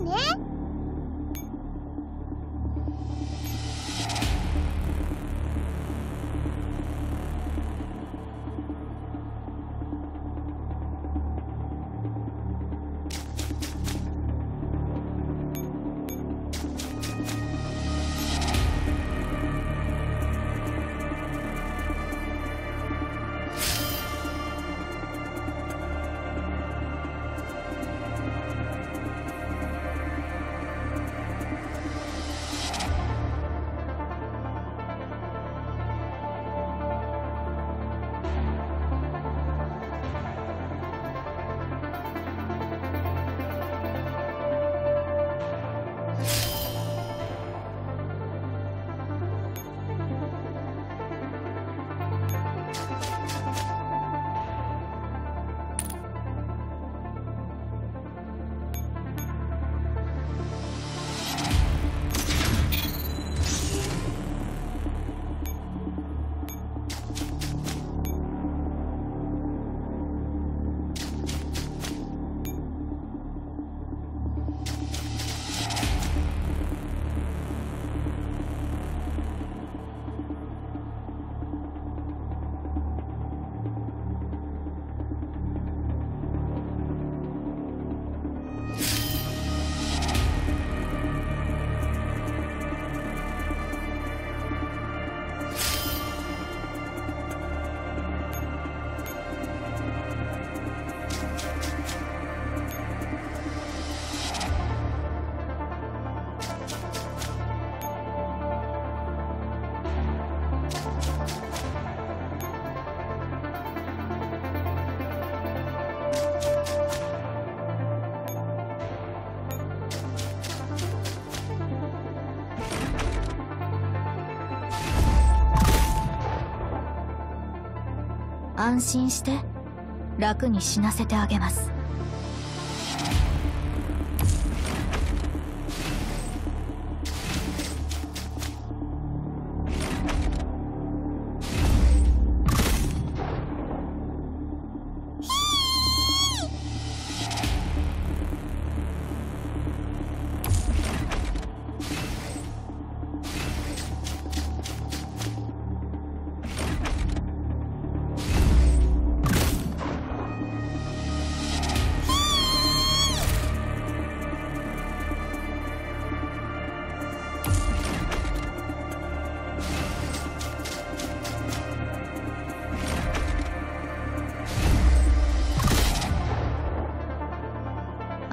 ですね。安心して楽に死なせてあげます。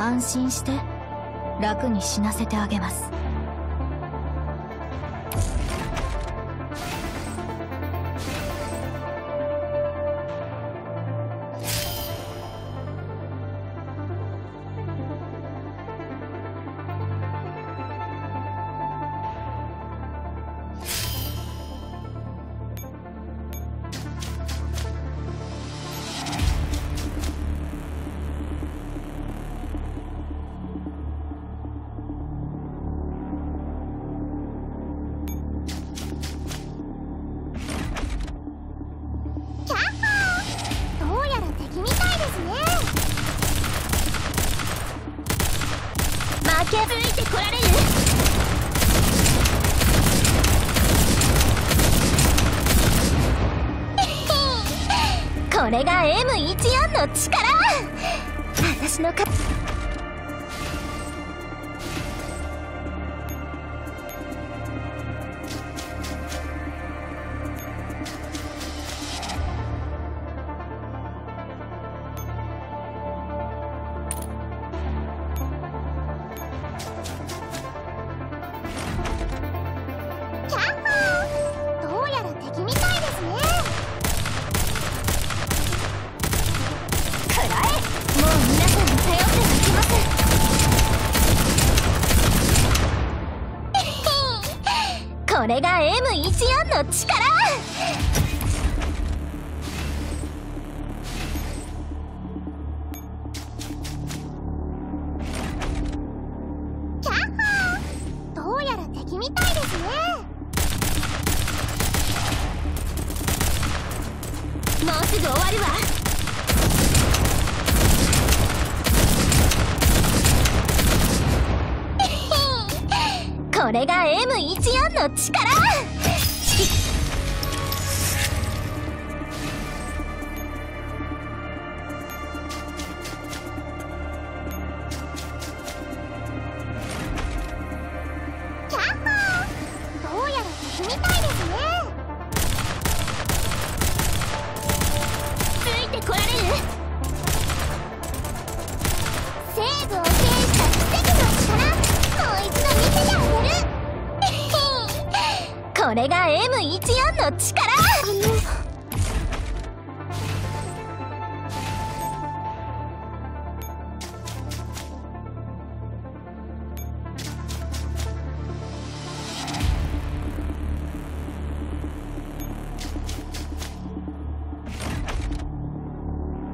安心して楽に死なせてあげます。これが M14 の力。私の勝ち。これが M14 の力。キャッハー、どうやら敵みたいですね。もうすぐ終わるわ。これが M14 の力！これが M14 の力！キ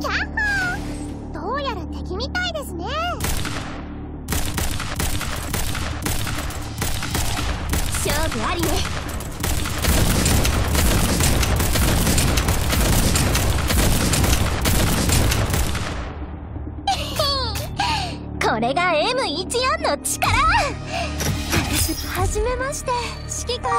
ャッホー！どうやら敵みたいですね。勝負ありね。これが M14 の力！私、はじめまして、指揮官。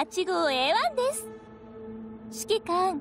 8号A1 です。指揮官。